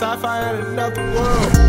sci-fi in another world.